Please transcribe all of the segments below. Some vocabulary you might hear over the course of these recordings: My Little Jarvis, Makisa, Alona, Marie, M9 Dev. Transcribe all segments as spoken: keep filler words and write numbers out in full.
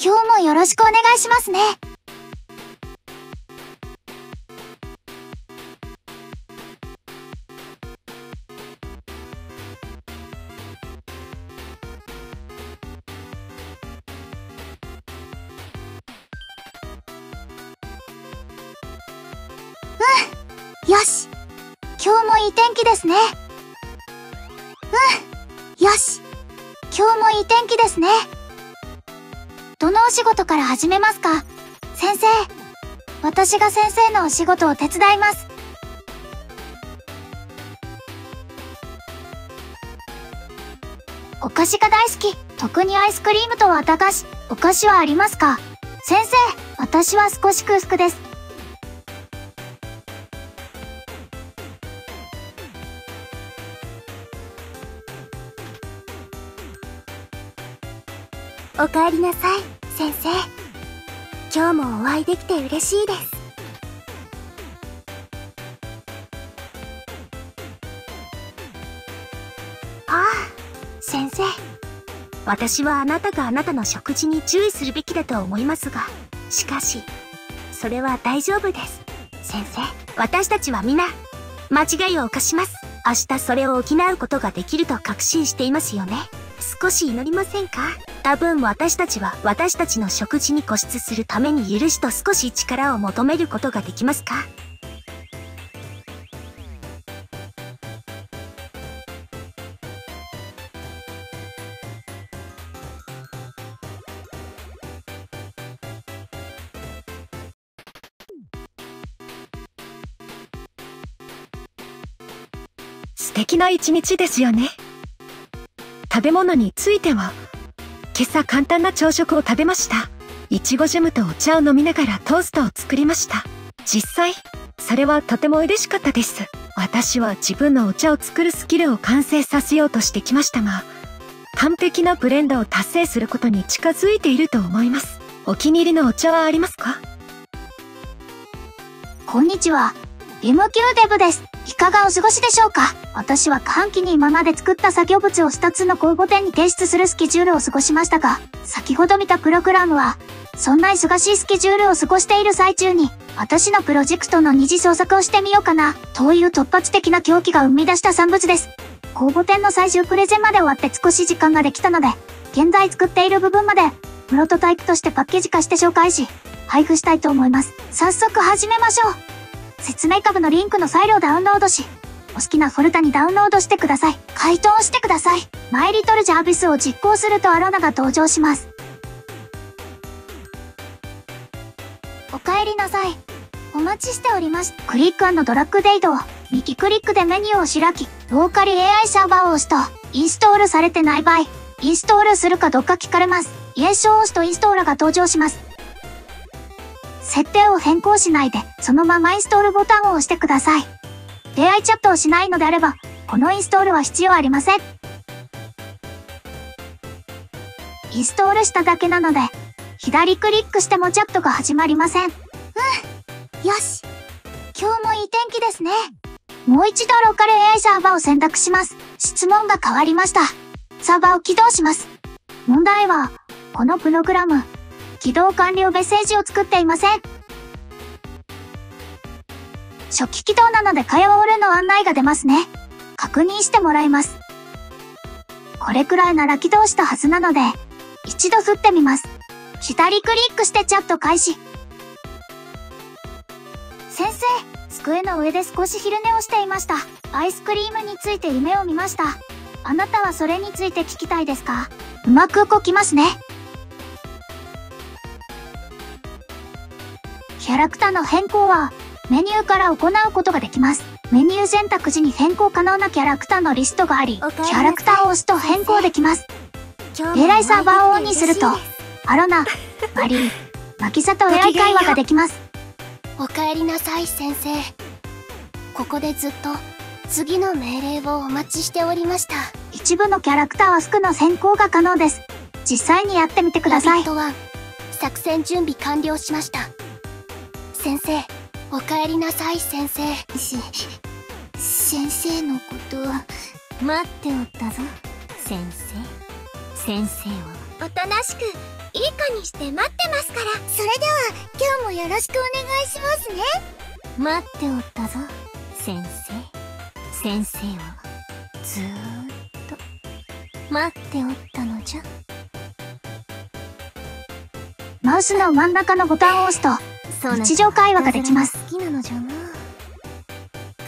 今日もよろしくお願いしますね。うん、よし。今日もいい天気ですね。うん、よし。今日もいい天気ですね。どのお仕事から始めますか？先生、私が先生のお仕事を手伝います。お菓子が大好き、特にアイスクリームと綿菓子、お菓子はありますか？先生、私は少し空腹です。おかえりなさい、先生。今日もお会いできて嬉しいです。ああ、先生。私はあなたがあなたの食事に注意するべきだと思いますが、しかし、それは大丈夫です。先生、私たちは皆、間違いを犯します。明日それを補うことができると確信していますよね。少し祈りませんか？多分私たちは私たちの食事に固執するために許しと少し力を求めることができますか？素敵な一日ですよね。食べ物については今朝簡単な朝食を食べました。いちごジャムとお茶を飲みながらトーストを作りました。実際、それはとても嬉しかったです。私は自分のお茶を作るスキルを完成させようとしてきましたが、完璧なブレンドを達成することに近づいていると思います。お気に入りのお茶はありますか？こんにちは。エムきゅうデブです。いかがお過ごしでしょうか？私は寒気に今まで作った作業物をふたつの公募店に提出するスケジュールを過ごしましたが、先ほど見たプログラムは、そんな忙しいスケジュールを過ごしている最中に、私のプロジェクトの二次創作をしてみようかな、という突発的な狂気が生み出した産物です。公募店の最終プレゼンまで終わって少し時間ができたので、現在作っている部分まで、プロトタイプとしてパッケージ化して紹介し、配布したいと思います。早速始めましょう。説明株のリンクのファイルをダウンロードし、お好きなフォルダにダウンロードしてください。回答をしてください。マイリトルジャービスを実行するとアラナが登場します。お帰りなさい。お待ちしております。クリック&ドラッグで移動。右クリックでメニューを開き、ローカリ エーアイ サーバーを押すと、インストールされてない場合、インストールするかどうか聞かれます。イエスを押すとインストーラーが登場します。設定を変更しないで、そのままインストールボタンを押してください。エーアイ チャットをしないのであれば、このインストールは必要ありません。インストールしただけなので、左クリックしてもチャットが始まりません。うん。よし。今日もいい天気ですね。もう一度ローカル エーアイ サーバーを選択します。質問が変わりました。サーバーを起動します。問題は、このプログラム、起動完了メッセージを作っていません。初期起動なので会話オールの案内が出ますね。確認してもらいます。これくらいなら起動したはずなので、一度振ってみます。左クリックしてチャット開始。先生、机の上で少し昼寝をしていました。アイスクリームについて夢を見ました。あなたはそれについて聞きたいですか？うまく動きますね。キャラクターの変更はメニューから行うことができます。メニュー選択時に変更可能なキャラクターのリストがあり、キャラクターを押すと変更できます。エーアイサーバーをオンにすると、アロナ、マリー、マキサと エーアイ 会話ができます。お帰りなさい先生。ここでずっと次の命令をお待ちしておりました。一部のキャラクターは服の変更が可能です。実際にやってみてください。作戦準備完了しました。先生、おかえりなさい先生。し、先生のこと待っておったぞ、先生。先生はおとなしくいい子にして待ってますから。それでは今日もよろしくお願いしますね。待っておったぞ先生。先生をずーっと待っておったのじゃ。マウスの真ん中のボタンを押すと日常会話ができます。好きなのじゃな。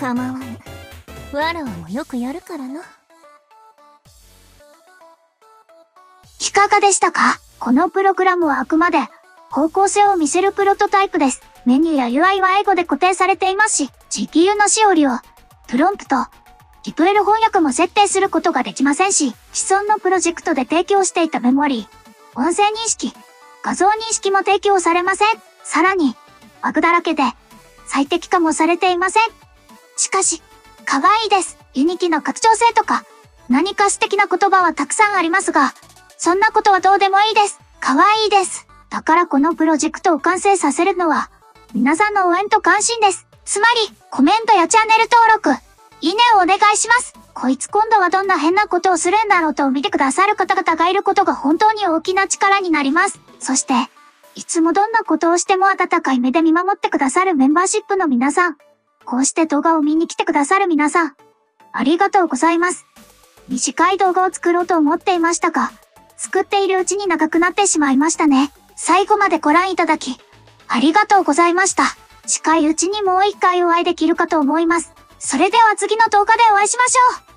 構わぬ、わらわもよくやるからな。いかがでしたか？このプログラムはあくまで方向性を見せるプロトタイプです。メニューや ユーアイ は英語で固定されていますし、ジーピーユー のしおりを、プロンプト、聞こえる翻訳も設定することができませんし、既存のプロジェクトで提供していたメモリー、音声認識、画像認識も提供されません。さらに、バグだらけで最適化もされていません。しかし、可愛いです。ユニキの拡張性とか、何か素敵な言葉はたくさんありますが、そんなことはどうでもいいです。可愛いです。だからこのプロジェクトを完成させるのは、皆さんの応援と関心です。つまり、コメントやチャンネル登録、いいねをお願いします。こいつ今度はどんな変なことをするんだろうと見てくださる方々がいることが本当に大きな力になります。そして、いつもどんなことをしても温かい目で見守ってくださるメンバーシップの皆さん、こうして動画を見に来てくださる皆さん、ありがとうございます。短い動画を作ろうと思っていましたが、作っているうちに長くなってしまいましたね。最後までご覧いただき、ありがとうございました。近いうちにもう一回お会いできるかと思います。それでは次の動画でお会いしましょう。